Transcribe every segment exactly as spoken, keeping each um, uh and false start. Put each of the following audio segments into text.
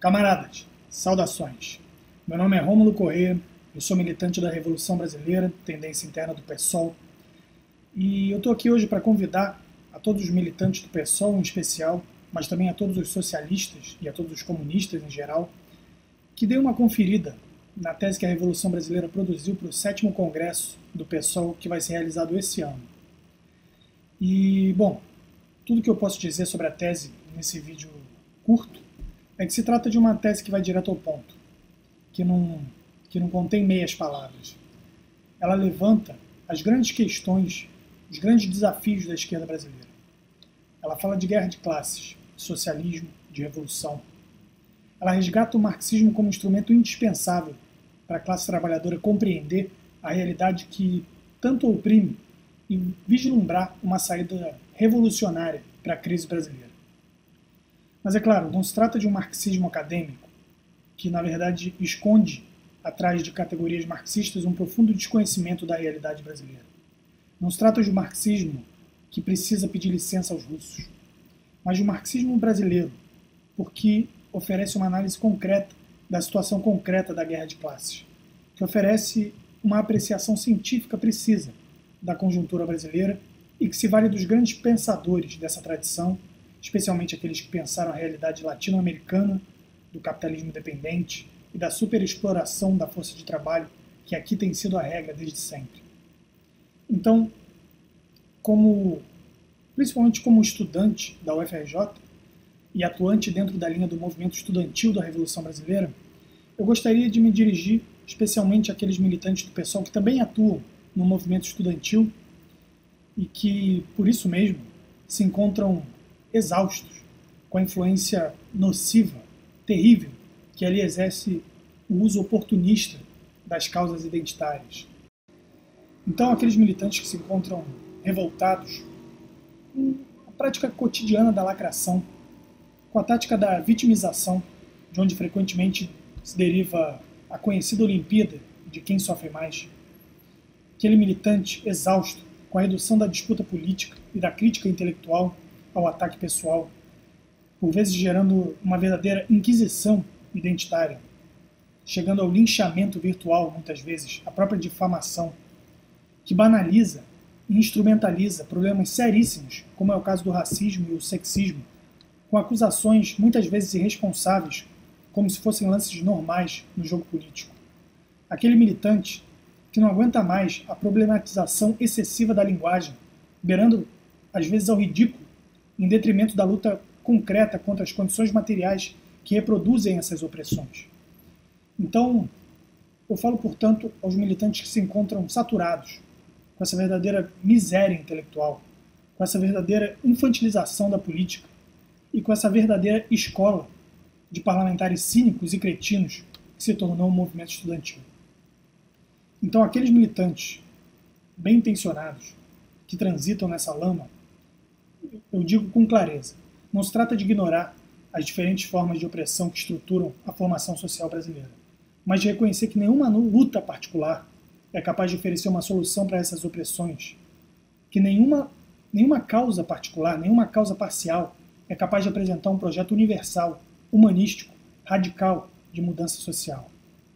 Camaradas, saudações. Meu nome é Rômulo Corrêa, eu sou militante da Revolução Brasileira, tendência interna do PSOL, e eu estou aqui hoje para convidar a todos os militantes do PSOL em especial, mas também a todos os socialistas e a todos os comunistas em geral, que deem uma conferida na tese que a Revolução Brasileira produziu para o sétimo Congresso do PSOL, que vai ser realizado esse ano. E, bom, tudo que eu posso dizer sobre a tese nesse vídeo curto é que se trata de uma tese que vai direto ao ponto, que não, que não contém meias palavras. Ela levanta as grandes questões, os grandes desafios da esquerda brasileira. Ela fala de guerra de classes, de socialismo, de revolução. Ela resgata o marxismo como instrumento indispensável para a classe trabalhadora compreender a realidade que tanto oprime e vislumbrar uma saída revolucionária para a crise brasileira. Mas é claro, não se trata de um marxismo acadêmico que, na verdade, esconde atrás de categorias marxistas um profundo desconhecimento da realidade brasileira. Não se trata de um marxismo que precisa pedir licença aos russos, mas de um marxismo brasileiro, porque oferece uma análise concreta da situação concreta da guerra de classes, que oferece uma apreciação científica precisa da conjuntura brasileira e que se vale dos grandes pensadores dessa tradição, especialmente aqueles que pensaram a realidade latino-americana, do capitalismo dependente e da superexploração da força de trabalho, que aqui tem sido a regra desde sempre. Então, como, principalmente como estudante da U F R J e atuante dentro da linha do movimento estudantil da Revolução Brasileira, eu gostaria de me dirigir especialmente àqueles militantes do PSOL que também atuam no movimento estudantil e que, por isso mesmo, se encontram exaustos com a influência nociva, terrível, que ali exerce o uso oportunista das causas identitárias. Então, aqueles militantes que se encontram revoltados com a prática cotidiana da lacração, com a tática da vitimização, de onde frequentemente se deriva a conhecida Olimpíada de quem sofre mais, aquele militante exausto com a redução da disputa política e da crítica intelectual ao ataque pessoal, por vezes gerando uma verdadeira inquisição identitária, chegando ao linchamento virtual, muitas vezes, a própria difamação, que banaliza e instrumentaliza problemas seríssimos, como é o caso do racismo e o sexismo, com acusações muitas vezes irresponsáveis, como se fossem lances normais no jogo político. Aquele militante que não aguenta mais a problematização excessiva da linguagem, beirando às vezes ao ridículo, em detrimento da luta concreta contra as condições materiais que reproduzem essas opressões. Então, eu falo, portanto, aos militantes que se encontram saturados com essa verdadeira miséria intelectual, com essa verdadeira infantilização da política e com essa verdadeira escola de parlamentares cínicos e cretinos que se tornou um movimento estudantil. Então, aqueles militantes bem intencionados que transitam nessa lama, eu digo com clareza, não se trata de ignorar as diferentes formas de opressão que estruturam a formação social brasileira, mas de reconhecer que nenhuma luta particular é capaz de oferecer uma solução para essas opressões, que nenhuma, nenhuma causa particular, nenhuma causa parcial é capaz de apresentar um projeto universal, humanístico, radical de mudança social.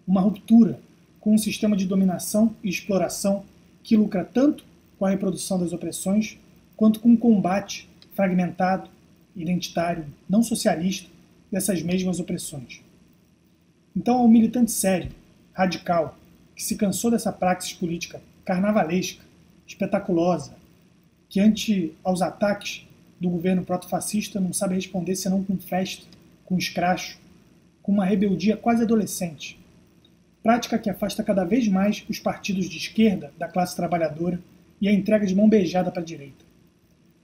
Uma ruptura com um sistema de dominação e exploração que lucra tanto com a reprodução das opressões, quanto com o combate fragmentado, identitário, não socialista, dessas mesmas opressões. Então, ao militante sério, radical, que se cansou dessa praxis política carnavalesca, espetaculosa, que ante aos ataques do governo proto-fascista não sabe responder senão com festa, com escracho, com uma rebeldia quase adolescente, prática que afasta cada vez mais os partidos de esquerda da classe trabalhadora e a entrega de mão beijada para a direita.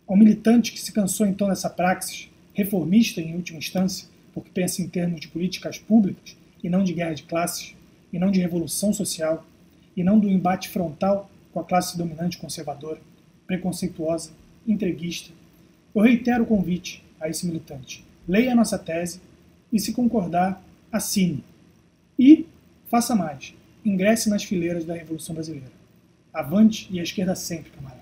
Ao militante que se cansou então dessa praxis, reformista em última instância, porque pensa em termos de políticas públicas, e não de guerra de classes, e não de revolução social, e não do embate frontal com a classe dominante conservadora, preconceituosa, entreguista, eu reitero o convite a esse militante. Leia a nossa tese e, se concordar, assine. E faça mais. Ingresse nas fileiras da Revolução Brasileira. Avante e à esquerda sempre, camarada.